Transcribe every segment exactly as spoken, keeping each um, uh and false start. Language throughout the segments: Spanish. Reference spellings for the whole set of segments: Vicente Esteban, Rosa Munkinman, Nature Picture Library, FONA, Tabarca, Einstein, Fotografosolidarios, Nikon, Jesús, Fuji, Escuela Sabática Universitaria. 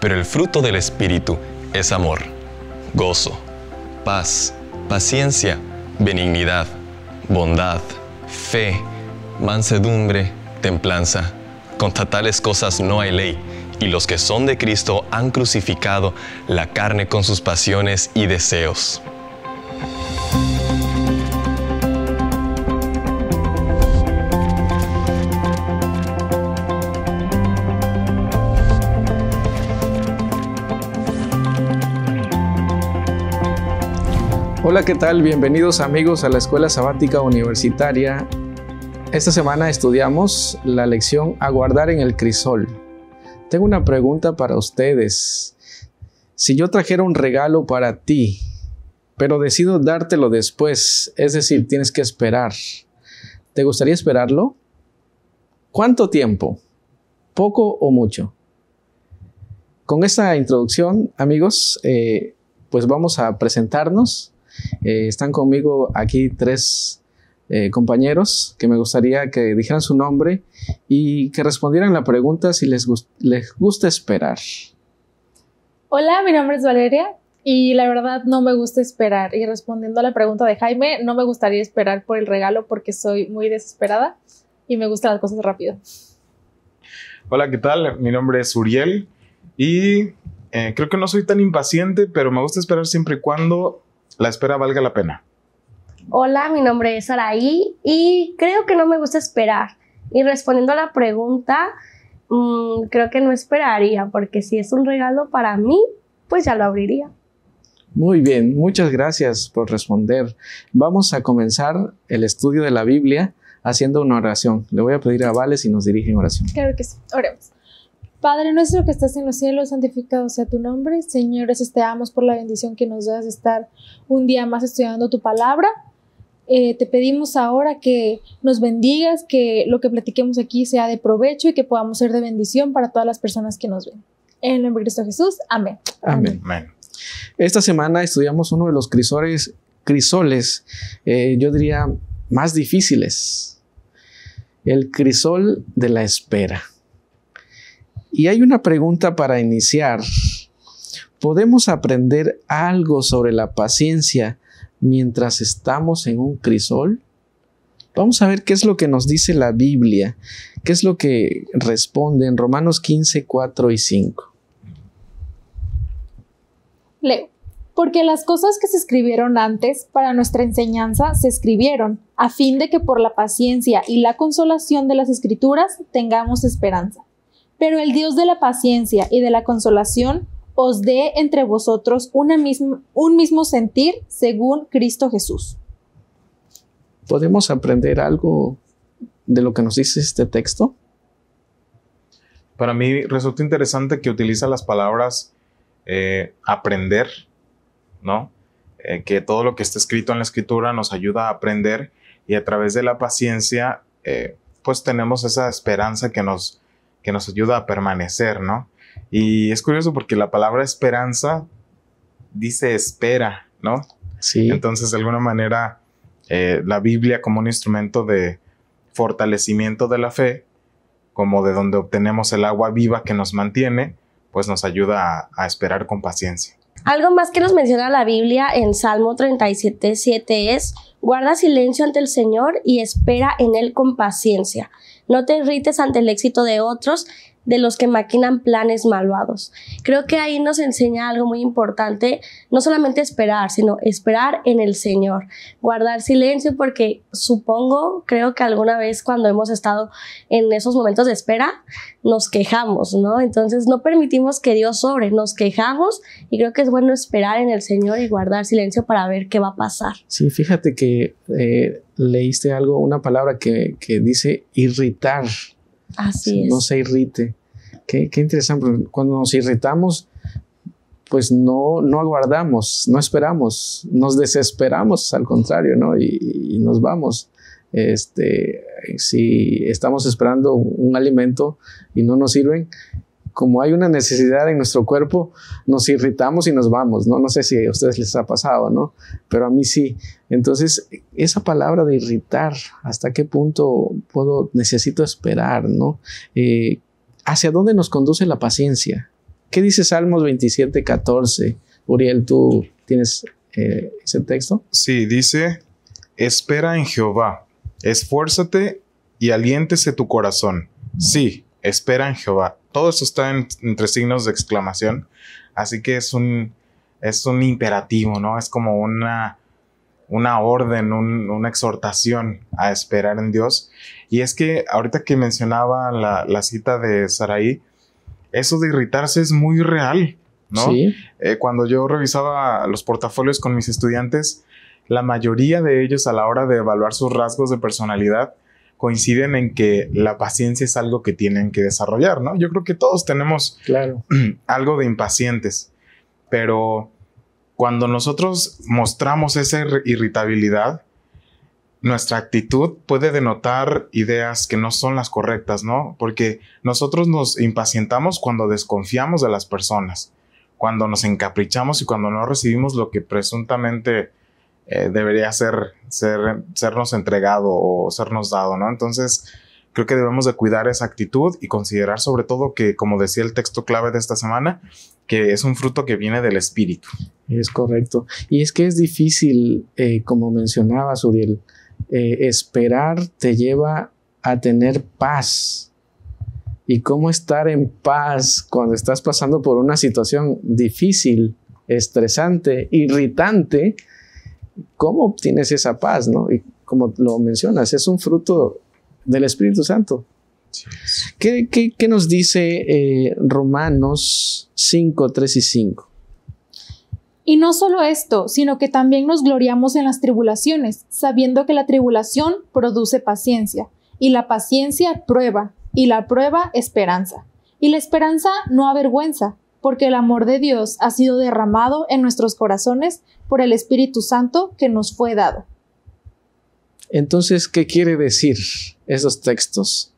Pero el fruto del Espíritu es amor, gozo, paz, paciencia, benignidad, bondad, fe, mansedumbre, templanza. Contra tales cosas no hay ley, y los que son de Cristo han crucificado la carne con sus pasiones y deseos. Hola, ¿qué tal? Bienvenidos amigos a la Escuela Sabática Universitaria. Esta semana estudiamos la lección a guardar en el crisol. Tengo una pregunta para ustedes. Si yo trajera un regalo para ti, pero decido dártelo después, es decir, tienes que esperar. ¿Te gustaría esperarlo? ¿Cuánto tiempo? ¿Poco o mucho? Con esta introducción, amigos, eh, pues vamos a presentarnos. Eh, están conmigo aquí tres eh, compañeros que me gustaría que dijeran su nombre y que respondieran la pregunta si les, gust- les gusta esperar. Hola, mi nombre es Valeria y la verdad no me gusta esperar. Y respondiendo a la pregunta de Jaime, no me gustaría esperar por el regalo porque soy muy desesperada y me gustan las cosas rápido. Hola, ¿qué tal? Mi nombre es Uriel y eh, creo que no soy tan impaciente, pero me gusta esperar siempre y cuando la espera valga la pena. Hola, mi nombre es Araí y creo que no me gusta esperar. Y respondiendo a la pregunta, mmm, creo que no esperaría, porque si es un regalo para mí, pues ya lo abriría. Muy bien, muchas gracias por responder. Vamos a comenzar el estudio de la Biblia haciendo una oración. Le voy a pedir a Vale si nos dirige en oración. Claro que sí, oremos. Padre nuestro que estás en los cielos, santificado sea tu nombre. Señor, gracias te damos por la bendición que nos das de estar un día más estudiando tu palabra. Eh, te pedimos ahora que nos bendigas, que lo que platiquemos aquí sea de provecho y que podamos ser de bendición para todas las personas que nos ven. En el nombre de Cristo Jesús. Amén. Amén. Amén. Esta semana estudiamos uno de los crisoles, crisoles eh, yo diría, más difíciles. El crisol de la espera. Y hay una pregunta para iniciar. ¿Podemos aprender algo sobre la paciencia mientras estamos en un crisol? Vamos a ver qué es lo que nos dice la Biblia, qué es lo que responde en Romanos quince, cuatro y cinco. Leo. Porque las cosas que se escribieron antes para nuestra enseñanza se escribieron, a fin de que por la paciencia y la consolación de las Escrituras tengamos esperanza. Pero el Dios de la paciencia y de la consolación os dé entre vosotros una misma, un mismo sentir según Cristo Jesús. ¿Podemos aprender algo de lo que nos dice este texto? Para mí resulta interesante que utiliza las palabras eh, aprender, ¿no? Eh, que todo lo que está escrito en la Escritura nos ayuda a aprender y a través de la paciencia eh, pues tenemos esa esperanza que nos que nos ayuda a permanecer, ¿no? Y es curioso porque la palabra esperanza dice espera, ¿no? Sí. Entonces, de alguna manera, eh, la Biblia como un instrumento de fortalecimiento de la fe, como de donde obtenemos el agua viva que nos mantiene, pues nos ayuda a, a esperar con paciencia. Algo más que nos menciona la Biblia en Salmo treinta y siete, siete es: guarda silencio ante el Señor y espera en Él con paciencia. No te irrites ante el éxito de otros, de los que maquinan planes malvados. Creo que ahí nos enseña algo muy importante, no solamente esperar, sino esperar en el Señor. Guardar silencio porque supongo, creo que alguna vez cuando hemos estado en esos momentos de espera, nos quejamos, ¿no? Entonces no permitimos que Dios obre, nos quejamos y creo que es bueno esperar en el Señor y guardar silencio para ver qué va a pasar. Sí, fíjate que eh, leíste algo, una palabra que, que dice irritar. Así es. No se irrite. Qué, qué interesante, cuando nos irritamos, pues no, no aguardamos, no esperamos, nos desesperamos, al contrario, ¿no? Y, y nos vamos. Este, si estamos esperando un alimento y no nos sirven, como hay una necesidad en nuestro cuerpo, nos irritamos y nos vamos, ¿no? No sé si a ustedes les ha pasado, ¿no? Pero a mí sí. Entonces, esa palabra de irritar, ¿hasta qué punto puedo, necesito esperar, ¿no? Eh, ¿Hacia dónde nos conduce la paciencia? ¿Qué dice Salmos veintisiete, catorce? Uriel, ¿tú tienes eh, ese texto? Sí, dice, espera en Jehová, esfuérzate y aliéntese tu corazón. Sí, espera en Jehová. Todo eso está en, entre signos de exclamación. Así que es un, es un imperativo, ¿no? Es como una, una orden, un, una exhortación a esperar en Dios. Y es que ahorita que mencionaba la, la cita de Saraí, eso de irritarse es muy real, ¿no? Sí. Eh, cuando yo revisaba los portafolios con mis estudiantes, la mayoría de ellos a la hora de evaluar sus rasgos de personalidad coinciden en que la paciencia es algo que tienen que desarrollar, ¿no? Yo creo que todos tenemos claro. algo de impacientes, pero cuando nosotros mostramos esa irritabilidad, nuestra actitud puede denotar ideas que no son las correctas, ¿no? Porque nosotros nos impacientamos cuando desconfiamos de las personas, cuando nos encaprichamos y cuando no recibimos lo que presuntamente eh, debería ser, ser, sernos entregado o sernos dado, ¿no? Entonces, creo que debemos de cuidar esa actitud y considerar sobre todo que, como decía el texto clave de esta semana, que es un fruto que viene del Espíritu. Es correcto. Y es que es difícil, eh, como mencionabas, Uriel, Eh, esperar te lleva a tener paz. ¿Y cómo estar en paz cuando estás pasando por una situación difícil, estresante, irritante? ¿Cómo obtienes esa paz, no? Y como lo mencionas, es un fruto del Espíritu Santo. Sí. ¿Qué, qué, qué nos dice eh, Romanos cinco, tres y cinco? Y no solo esto, sino que también nos gloriamos en las tribulaciones, sabiendo que la tribulación produce paciencia, y la paciencia prueba, y la prueba esperanza. Y la esperanza no avergüenza, porque el amor de Dios ha sido derramado en nuestros corazones por el Espíritu Santo que nos fue dado. Entonces, ¿qué quiere decir esos textos?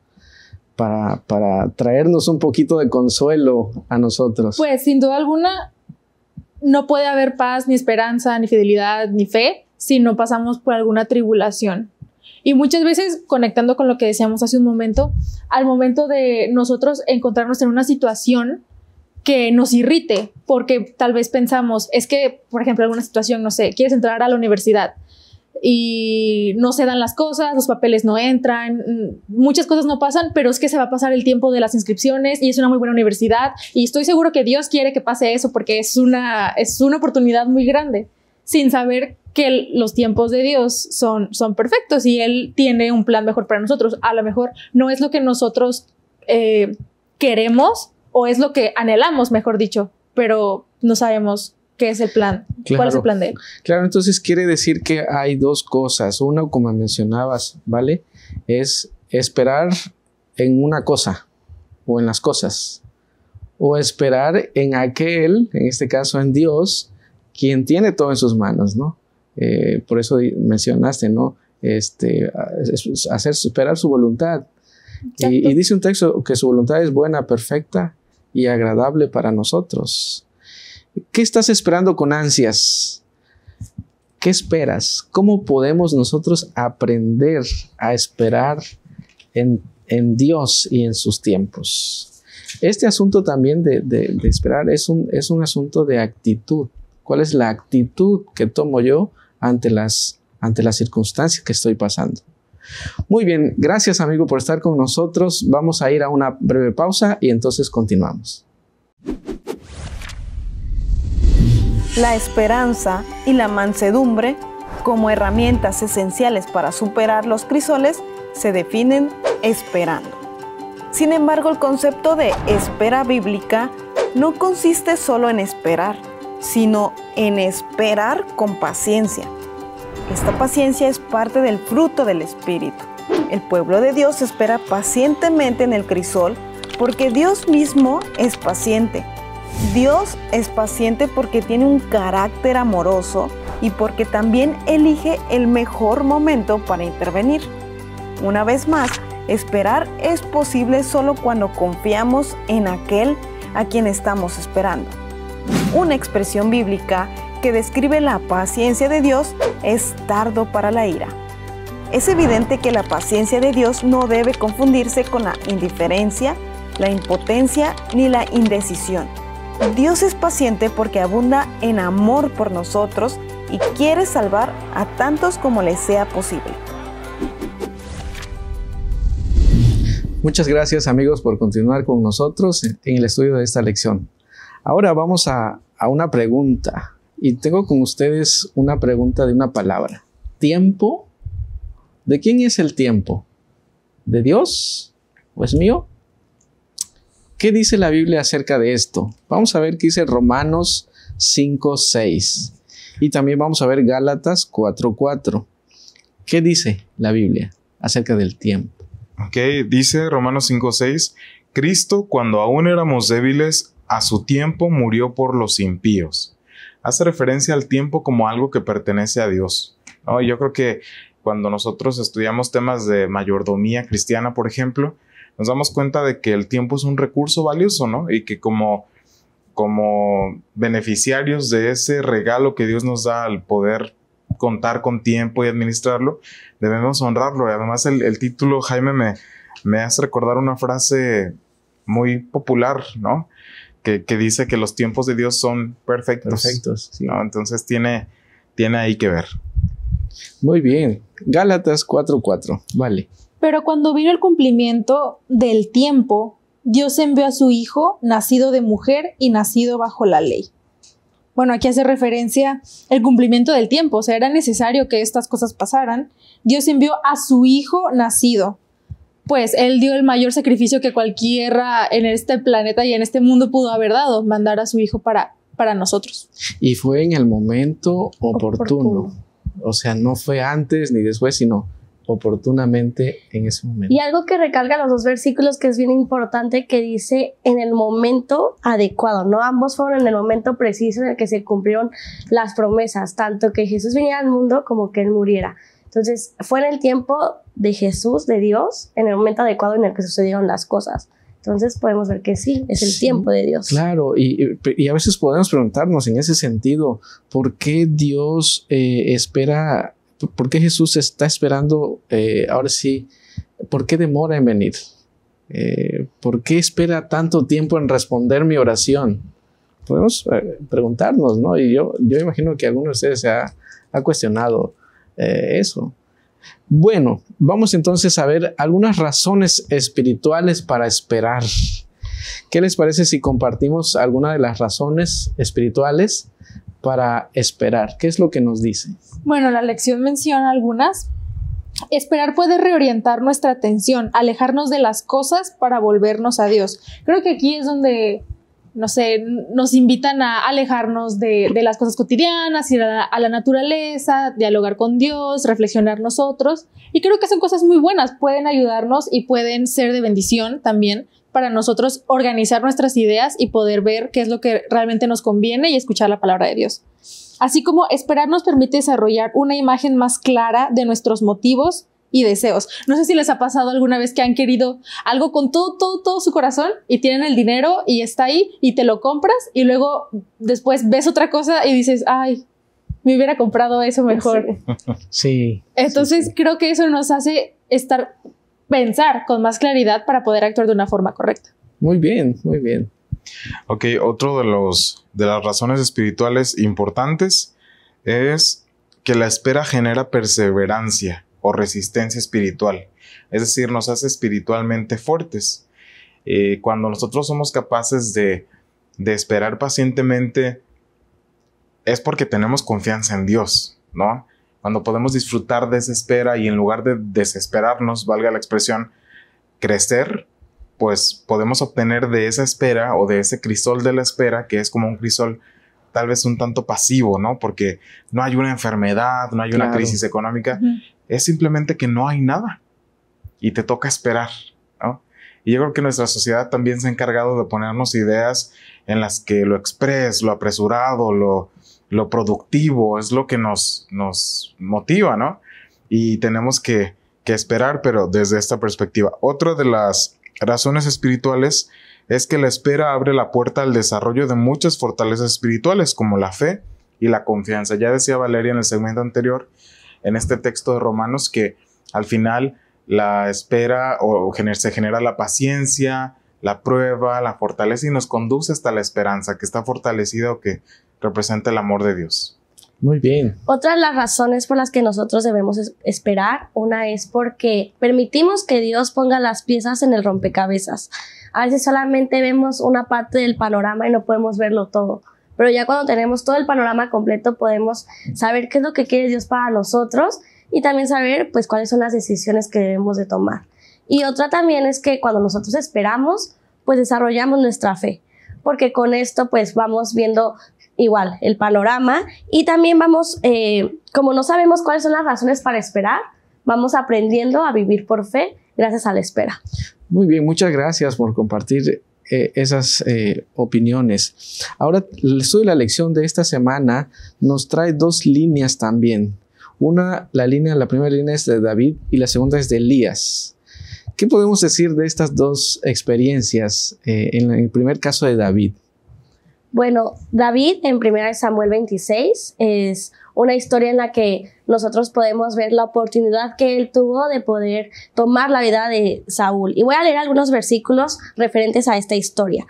Para, para traernos un poquito de consuelo a nosotros. Pues, sin duda alguna, no puede haber paz, ni esperanza, ni fidelidad, ni fe, si no pasamos por alguna tribulación. Y muchas veces, conectando con lo que decíamos hace un momento, al momento de nosotros encontrarnos en una situación que nos irrite, porque tal vez pensamos, es que, por ejemplo, alguna situación, no sé, quieres entrar a la universidad y no se dan las cosas, los papeles no entran, muchas cosas no pasan, pero es que se va a pasar el tiempo de las inscripciones y es una muy buena universidad y estoy seguro que Dios quiere que pase eso porque es una, es una oportunidad muy grande, sin saber que el, los tiempos de Dios son, son perfectos y Él tiene un plan mejor para nosotros. A lo mejor no es lo que nosotros eh, queremos o es lo que anhelamos, mejor dicho, pero no sabemos ¿qué es el plan? Claro, ¿cuál es el plan de él? Claro, entonces quiere decir que hay dos cosas. Una, como mencionabas, ¿vale? Es esperar en una cosa o en las cosas. O esperar en aquel, en este caso en Dios, quien tiene todo en sus manos, ¿no? Eh, por eso mencionaste, ¿no? Este, hacer, esperar su voluntad. Y, y dice un texto que su voluntad es buena, perfecta y agradable para nosotros. ¿Qué estás esperando con ansias? ¿Qué esperas? ¿Cómo podemos nosotros aprender a esperar en, en Dios y en sus tiempos? Este asunto también de, de, de esperar es un, es un asunto de actitud. ¿Cuál es la actitud que tomo yo ante las, ante las circunstancias que estoy pasando? Muy bien, gracias amigo por estar con nosotros. Vamos a ir a una breve pausa y entonces continuamos. La esperanza y la mansedumbre, como herramientas esenciales para superar los crisoles, se definen esperando. Sin embargo, el concepto de espera bíblica no consiste solo en esperar, sino en esperar con paciencia. Esta paciencia es parte del fruto del Espíritu. El pueblo de Dios espera pacientemente en el crisol porque Dios mismo es paciente. Dios es paciente porque tiene un carácter amoroso y porque también elige el mejor momento para intervenir. Una vez más, esperar es posible solo cuando confiamos en aquel a quien estamos esperando. Una expresión bíblica que describe la paciencia de Dios es tardo para la ira. Es evidente que la paciencia de Dios no debe confundirse con la indiferencia, la impotencia ni la indecisión. Dios es paciente porque abunda en amor por nosotros y quiere salvar a tantos como les sea posible. Muchas gracias, amigos, por continuar con nosotros en el estudio de esta lección. Ahora vamos a, a una pregunta, y tengo con ustedes una pregunta de una palabra. ¿Tiempo? ¿De quién es el tiempo? ¿De Dios o es mío? ¿Qué dice la Biblia acerca de esto? Vamos a ver qué dice Romanos cinco, seis. Y también vamos a ver Gálatas cuatro, cuatro. ¿Qué dice la Biblia acerca del tiempo? Ok, dice Romanos cinco, seis. Cristo, cuando aún éramos débiles, a su tiempo murió por los impíos. Hace referencia al tiempo como algo que pertenece a Dios, ¿no? Yo creo que cuando nosotros estudiamos temas de mayordomía cristiana, por ejemplo, nos damos cuenta de que el tiempo es un recurso valioso, ¿no? Y que como, como beneficiarios de ese regalo que Dios nos da al poder contar con tiempo y administrarlo, debemos honrarlo. Y además el, el título, Jaime, me, me hace recordar una frase muy popular, ¿no? Que, que dice que los tiempos de Dios son perfectos. Perfectos, sí. ¿No? Entonces tiene, tiene ahí que ver. Muy bien. Gálatas cuatro, cuatro. Vale. Pero cuando vino el cumplimiento del tiempo, Dios envió a su Hijo, nacido de mujer y nacido bajo la ley. Bueno, aquí hace referencia el cumplimiento del tiempo. O sea, era necesario que estas cosas pasaran. Dios envió a su Hijo nacido. Pues Él dio el mayor sacrificio que cualquiera en este planeta y en este mundo pudo haber dado, mandar a su Hijo para, para nosotros. Y fue en el momento oportuno. oportuno. O sea, no fue antes ni después, sino oportunamente en ese momento. Y algo que recalca los dos versículos que es bien importante, que dice en el momento adecuado, ¿no? Ambos fueron en el momento preciso en el que se cumplieron las promesas, tanto que Jesús viniera al mundo como que Él muriera. Entonces fue en el tiempo de Jesús, de Dios, en el momento adecuado en el que sucedieron las cosas. Entonces podemos ver que sí, es el sí, tiempo de Dios. Claro, y, y a veces podemos preguntarnos en ese sentido, ¿por qué Dios eh, espera? ¿Por qué Jesús está esperando? Eh, ahora sí, ¿por qué demora en venir? Eh, ¿Por qué espera tanto tiempo en responder mi oración? Podemos eh, preguntarnos, ¿no? Y yo, yo imagino que alguno de ustedes se ha, ha cuestionado eh, eso. Bueno, vamos entonces a ver algunas razones espirituales para esperar. ¿Qué les parece si compartimos alguna de las razones espirituales para esperar? ¿Qué es lo que nos dice? Bueno, la lección menciona algunas. Esperar puede reorientar nuestra atención, alejarnos de las cosas para volvernos a Dios. Creo que aquí es donde, no sé, nos invitan a alejarnos de, de las cosas cotidianas, ir a la, a la naturaleza, dialogar con Dios, reflexionar nosotros. Y creo que son cosas muy buenas, pueden ayudarnos y pueden ser de bendición también para nosotros organizar nuestras ideas y poder ver qué es lo que realmente nos conviene y escuchar la palabra de Dios. Así como esperar nos permite desarrollar una imagen más clara de nuestros motivos y deseos. No sé si les ha pasado alguna vez que han querido algo con todo, todo, todo su corazón y tienen el dinero y está ahí y te lo compras y luego después ves otra cosa y dices, ay, me hubiera comprado eso mejor. Sí. Entonces sí, sí. Creo que eso nos hace estar, pensar con más claridad para poder actuar de una forma correcta. Muy bien, muy bien. Ok, otro de, los, de las razones espirituales importantes es que la espera genera perseverancia o resistencia espiritual, es decir, nos hace espiritualmente fuertes. Eh, cuando nosotros somos capaces de, de esperar pacientemente, es porque tenemos confianza en Dios, ¿no? Cuando podemos disfrutar de esa espera y en lugar de desesperarnos, valga la expresión, crecer, pues podemos obtener de esa espera o de ese crisol de la espera, que es como un crisol tal vez un tanto pasivo, ¿no? Porque no hay una enfermedad, no hay claro. una crisis económica. Uh-huh. Es simplemente que no hay nada y te toca esperar, ¿no? Y yo creo que nuestra sociedad también se ha encargado de ponernos ideas en las que lo express, lo apresurado, lo, lo productivo es lo que nos, nos motiva, ¿no? Y tenemos que, que esperar, pero desde esta perspectiva. Otra de las razones espirituales es que la espera abre la puerta al desarrollo de muchas fortalezas espirituales, como la fe y la confianza. Ya decía Valeria en el segmento anterior, en este texto de Romanos, que al final la espera o, o gener, se genera la paciencia, la prueba, la fortalece y nos conduce hasta la esperanza que está fortalecida o que representa el amor de Dios. Muy bien. Otra de las razones por las que nosotros debemos esperar, una es porque permitimos que Dios ponga las piezas en el rompecabezas. A veces solamente vemos una parte del panorama y no podemos verlo todo. Pero ya cuando tenemos todo el panorama completo podemos saber qué es lo que quiere Dios para nosotros y también saber pues cuáles son las decisiones que debemos de tomar. Y otra también es que cuando nosotros esperamos, pues desarrollamos nuestra fe, porque con esto pues vamos viendo igual el panorama y también vamos, eh, como no sabemos cuáles son las razones para esperar, vamos aprendiendo a vivir por fe gracias a la espera. Muy bien, muchas gracias por compartir eh, esas eh, opiniones. Ahora, el estudio de la lección de esta semana nos trae dos líneas también. Una, la, línea, la primera línea es de David y la segunda es de Elías. ¿Qué podemos decir de estas dos experiencias eh, en el primer caso de David? Bueno, David en primera de Samuel veintiséis es una historia en la que nosotros podemos ver la oportunidad que él tuvo de poder tomar la vida de Saúl. Y voy a leer algunos versículos referentes a esta historia.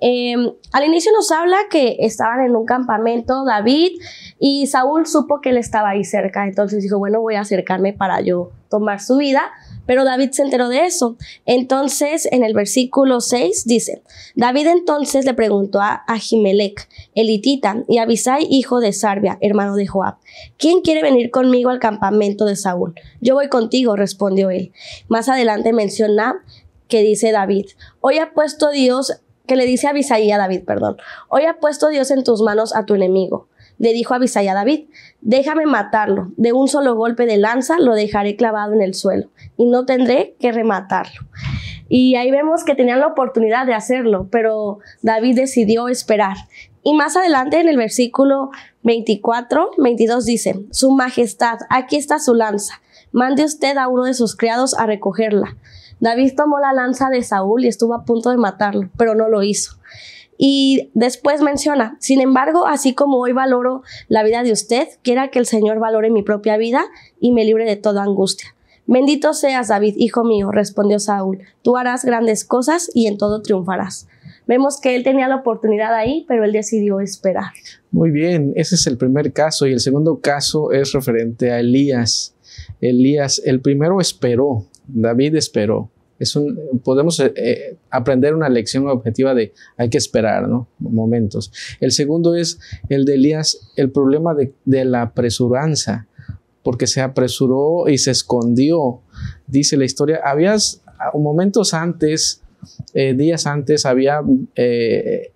Eh, al inicio nos habla que estaban en un campamento David y Saúl supo que él estaba ahí cerca. Entonces dijo, bueno, voy a acercarme para yo tomar su vida. Pero David se enteró de eso. Entonces, en el versículo seis dice, David entonces le preguntó a Ahimelech, el hitita, y a Abisai, hijo de Sarbia, hermano de Joab, ¿quién quiere venir conmigo al campamento de Saúl? Yo voy contigo, respondió él. Más adelante menciona que dice David, hoy ha puesto Dios, que le dice a Abisai a David, perdón, hoy ha puesto Dios en tus manos a tu enemigo. Le dijo Abisai a David, déjame matarlo, de un solo golpe de lanza lo dejaré clavado en el suelo y no tendré que rematarlo. Y ahí vemos que tenían la oportunidad de hacerlo, pero David decidió esperar. Y más adelante en el versículo veinticuatro, veintidós dice, Su Majestad, aquí está su lanza, mande usted a uno de sus criados a recogerla. David tomó la lanza de Saúl y estuvo a punto de matarlo, pero no lo hizo. Y después menciona, sin embargo, así como hoy valoro la vida de usted, quiera que el Señor valore mi propia vida y me libre de toda angustia. Bendito seas, David, hijo mío, respondió Saúl, tú harás grandes cosas y en todo triunfarás. Vemos que él tenía la oportunidad ahí, pero él decidió esperar. Muy bien, ese es el primer caso y el segundo caso es referente a Elías. Elías, el primero esperó, David esperó. Es un, podemos eh, aprender una lección objetiva de hay que esperar, ¿no? Momentos. El segundo es el de Elías, el problema de, de la apresuranza, porque se apresuró y se escondió. Dice la historia, habías momentos antes, eh, días antes, había eh,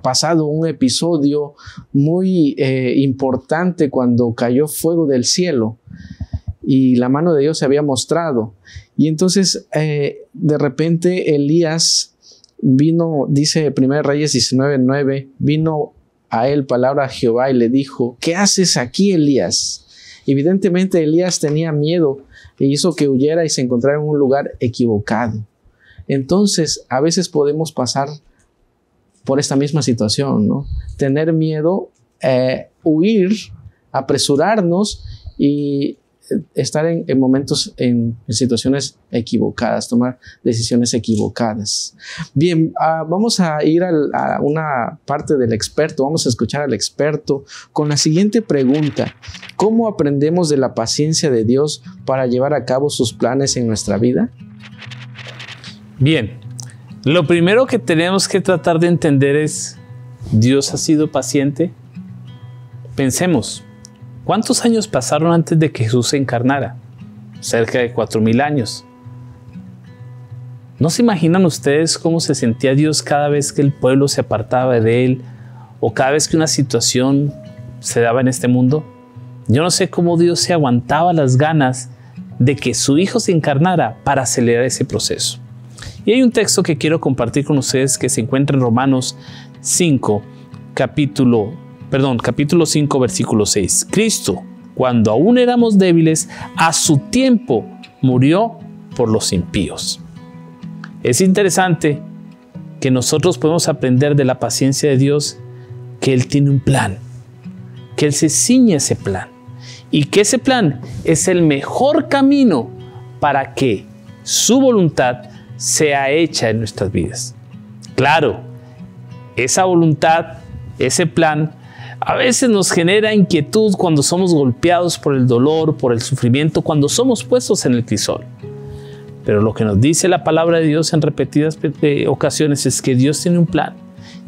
pasado un episodio muy eh, importante cuando cayó fuego del cielo. Y la mano de Dios se había mostrado. Y entonces, eh, de repente, Elías vino, dice primera de Reyes diecinueve, nueve, vino a él palabra a Jehová y le dijo, ¿qué haces aquí, Elías? Evidentemente, Elías tenía miedo e hizo que huyera y se encontrara en un lugar equivocado. Entonces, a veces podemos pasar por esta misma situación, ¿no? Tener miedo, eh, huir, apresurarnos y estar en, en momentos, en, en situaciones equivocadas, tomar decisiones equivocadas. Bien, uh, vamos a ir al, a una parte del experto, vamos a escuchar al experto con la siguiente pregunta. ¿Cómo aprendemos de la paciencia de Dios para llevar a cabo sus planes en nuestra vida? Bien, lo primero que tenemos que tratar de entender es, ¿Dios ha sido paciente? Pensemos. ¿Cuántos años pasaron antes de que Jesús se encarnara? Cerca de cuatro mil años. ¿No se imaginan ustedes cómo se sentía Dios cada vez que el pueblo se apartaba de Él o cada vez que una situación se daba en este mundo? Yo no sé cómo Dios se aguantaba las ganas de que su Hijo se encarnara para acelerar ese proceso. Y hay un texto que quiero compartir con ustedes que se encuentra en Romanos cinco, capítulo Perdón, capítulo cinco, versículo seis. Cristo, cuando aún éramos débiles, a su tiempo murió por los impíos. Es interesante que nosotros podemos aprender de la paciencia de Dios que Él tiene un plan, que Él se ciñe ese plan y que ese plan es el mejor camino para que su voluntad sea hecha en nuestras vidas. Claro, esa voluntad, ese plan, a veces nos genera inquietud cuando somos golpeados por el dolor, por el sufrimiento, cuando somos puestos en el crisol. Pero lo que nos dice la palabra de Dios en repetidas ocasiones es que Dios tiene un plan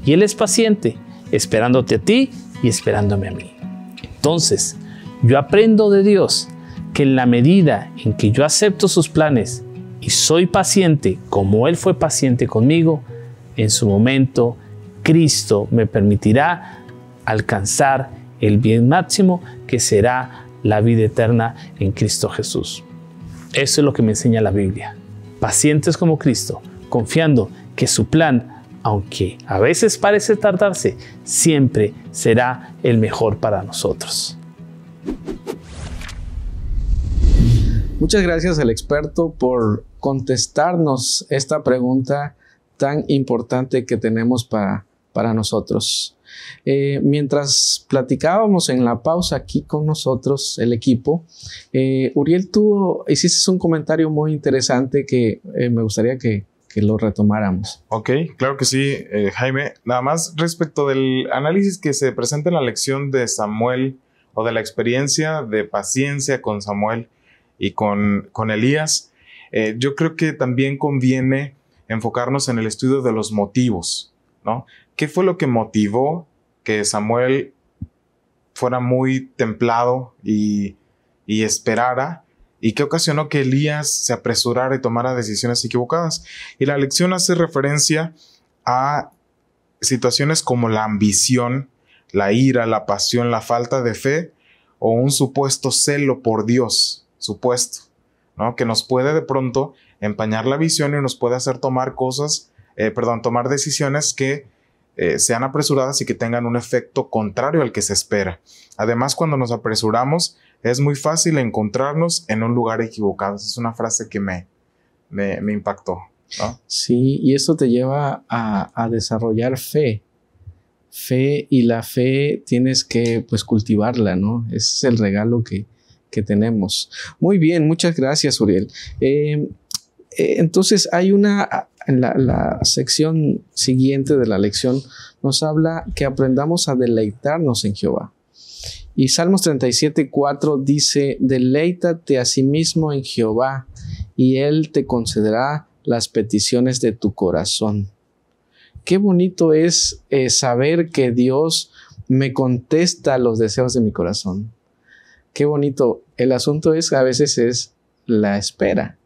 y Él es paciente, esperándote a ti y esperándome a mí. Entonces, yo aprendo de Dios que en la medida en que yo acepto sus planes y soy paciente como Él fue paciente conmigo, en su momento Cristo me permitirá alcanzar el bien máximo que será la vida eterna en Cristo Jesús. Eso es lo que me enseña la Biblia. Pacientes como Cristo, confiando que su plan, aunque a veces parece tardarse, siempre será el mejor para nosotros. Muchas gracias al experto por contestarnos esta pregunta tan importante que tenemos para, para nosotros. Eh, mientras platicábamos en la pausa aquí con nosotros, el equipo, eh, Uriel, tú hiciste un comentario muy interesante que eh, me gustaría que, que lo retomáramos. Ok, claro que sí, eh, Jaime. Nada más respecto del análisis que se presenta en la lección de Samuel o de la experiencia de paciencia con Samuel y con, con Elías, eh, yo creo que también conviene enfocarnos en el estudio de los motivos, ¿no? ¿Qué fue lo que motivó que Samuel fuera muy templado y, y esperara? ¿Y qué ocasionó que Elías se apresurara y tomara decisiones equivocadas? Y la lección hace referencia a situaciones como la ambición, la ira, la pasión, la falta de fe o un supuesto celo por Dios, supuesto, ¿no? Que nos puede de pronto empañar la visión y nos puede hacer tomar cosas, eh, perdón, tomar decisiones que Eh, sean apresuradas y que tengan un efecto contrario al que se espera. Además, cuando nos apresuramos, es muy fácil encontrarnos en un lugar equivocado. Esa es una frase que me, me, me impactó, ¿no? Sí, y eso te lleva a, a desarrollar fe. Fe, y la fe tienes que pues cultivarla, ¿no? Ese es el regalo que, que tenemos. Muy bien, muchas gracias, Uriel. Eh, eh, entonces, hay una... En la, la sección siguiente de la lección nos habla que aprendamos a deleitarnos en Jehová. Y Salmos treinta y siete, cuatro dice: deleítate a sí mismo en Jehová y Él te concederá las peticiones de tu corazón. Qué bonito es eh, saber que Dios me contesta los deseos de mi corazón. Qué bonito. El asunto es que a veces es la espera,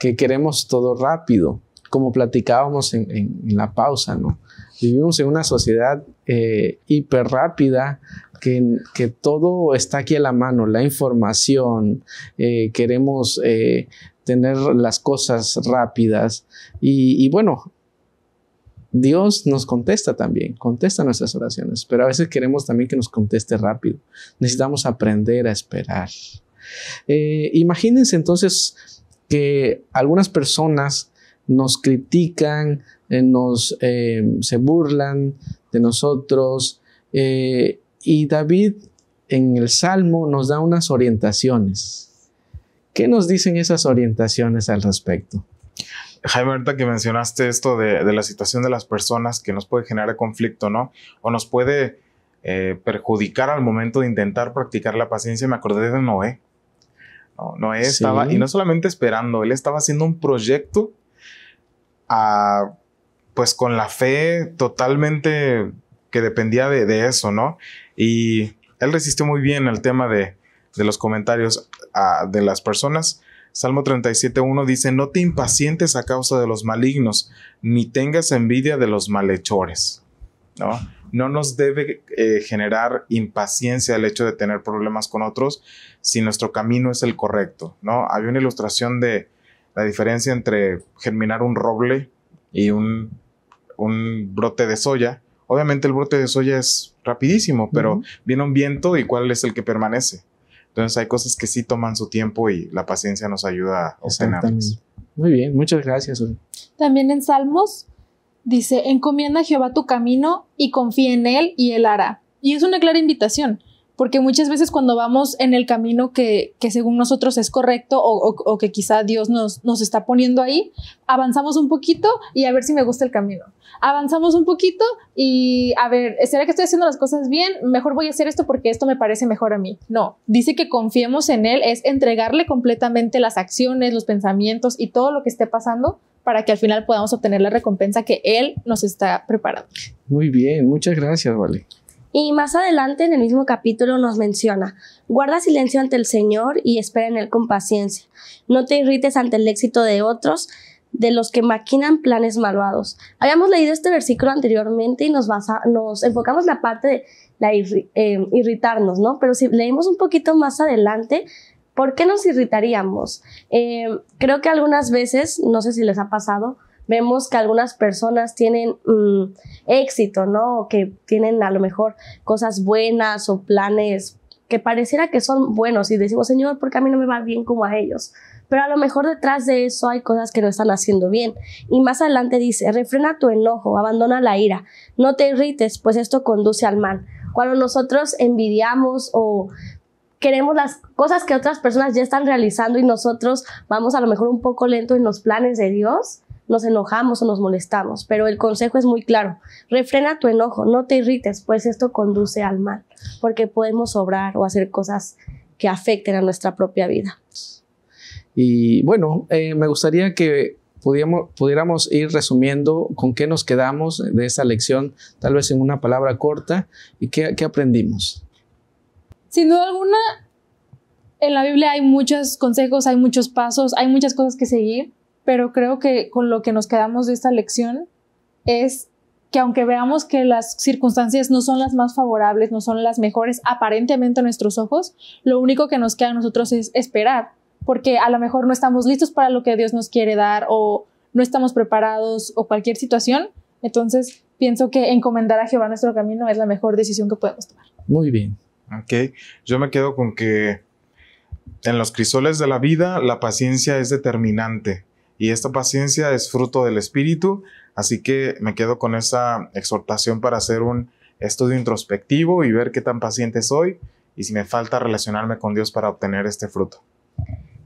que queremos todo rápido. Como platicábamos en, en, en la pausa, ¿no? Vivimos en una sociedad eh, hiper rápida que, que todo está aquí a la mano, la información, eh, queremos eh, tener las cosas rápidas y, y bueno, Dios nos contesta también, contesta nuestras oraciones, pero a veces queremos también que nos conteste rápido. Necesitamos aprender a esperar. Eh, imagínense entonces que algunas personas nos critican, eh, nos, eh, se burlan de nosotros. Eh, y David en el Salmo nos da unas orientaciones. ¿Qué nos dicen esas orientaciones al respecto? Jaime, ahorita que mencionaste esto de, de la situación de las personas que nos puede generar conflicto, ¿no? O nos puede eh, perjudicar al momento de intentar practicar la paciencia. Me acordé de Noé. No, Noé estaba, sí, y no solamente esperando, él estaba haciendo un proyecto A, pues con la fe totalmente que dependía de, de eso, ¿no? Y él resistió muy bien el tema de, de los comentarios a, de las personas. Salmo treinta y siete, uno dice: no te impacientes a causa de los malignos, ni tengas envidia de los malhechores, ¿no? No nos debe eh, generar impaciencia el hecho de tener problemas con otros si nuestro camino es el correcto, ¿no? Había una ilustración de la diferencia entre germinar un roble y un, un brote de soya. Obviamente el brote de soya es rapidísimo, pero uh-huh, viene un viento y ¿cuál es el que permanece? Entonces hay cosas que sí toman su tiempo y la paciencia nos ayuda a obtenerlas. Muy bien, muchas gracias. También en Salmos dice: encomienda a Jehová tu camino y confía en Él y Él hará. Y es una clara invitación. Porque muchas veces cuando vamos en el camino que, que según nosotros es correcto o, o, o que quizá Dios nos, nos está poniendo ahí, avanzamos un poquito y a ver si me gusta el camino. Avanzamos un poquito y a ver, ¿será que estoy haciendo las cosas bien? Mejor voy a hacer esto porque esto me parece mejor a mí. No, dice que confiemos en Él, es entregarle completamente las acciones, los pensamientos y todo lo que esté pasando para que al final podamos obtener la recompensa que Él nos está preparando. Muy bien, muchas gracias, Vale. Y más adelante en el mismo capítulo nos menciona: guarda silencio ante el Señor y espera en Él con paciencia. No te irrites ante el éxito de otros, de los que maquinan planes malvados. Habíamos leído este versículo anteriormente y nos, basa, nos enfocamos en la parte de la irri, eh, irritarnos, ¿no? Pero si leemos un poquito más adelante, ¿por qué nos irritaríamos? Eh, creo que algunas veces, no sé si les ha pasado, vemos que algunas personas tienen mmm, éxito, ¿no? O que tienen a lo mejor cosas buenas o planes que pareciera que son buenos y decimos, Señor, ¿por qué a mí no me va bien como a ellos? Pero a lo mejor detrás de eso hay cosas que no están haciendo bien. Y más adelante dice, refrena tu enojo, abandona la ira, no te irrites, pues esto conduce al mal. Cuando nosotros envidiamos o queremos las cosas que otras personas ya están realizando y nosotros vamos a lo mejor un poco lento en los planes de Dios, nos enojamos o nos molestamos, pero el consejo es muy claro. Refrena tu enojo, no te irrites, pues esto conduce al mal, porque podemos obrar o hacer cosas que afecten a nuestra propia vida. Y bueno, eh, me gustaría que pudiéramos, pudiéramos ir resumiendo con qué nos quedamos de esta lección, tal vez en una palabra corta, y qué, qué aprendimos. Sin duda alguna, en la Biblia hay muchos consejos, hay muchos pasos, hay muchas cosas que seguir. Pero creo que con lo que nos quedamos de esta lección es que aunque veamos que las circunstancias no son las más favorables, no son las mejores aparentemente a nuestros ojos, lo único que nos queda a nosotros es esperar, porque a lo mejor no estamos listos para lo que Dios nos quiere dar o no estamos preparados o cualquier situación. Entonces pienso que encomendar a Jehová nuestro camino es la mejor decisión que podemos tomar. Muy bien. Ok, yo me quedo con que en los crisoles de la vida la paciencia es determinante. Y esta paciencia es fruto del Espíritu, así que me quedo con esa exhortación para hacer un estudio introspectivo y ver qué tan paciente soy y si me falta relacionarme con Dios para obtener este fruto.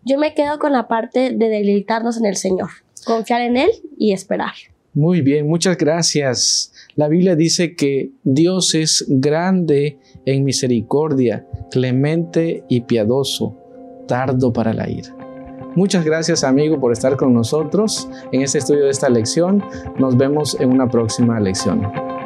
Yo me quedo con la parte de deleitarnos en el Señor, confiar en Él y esperar. Muy bien, muchas gracias. La Biblia dice que Dios es grande en misericordia, clemente y piadoso, tardo para la ira. Muchas gracias, amigo, por estar con nosotros en este estudio de esta lección. Nos vemos en una próxima lección.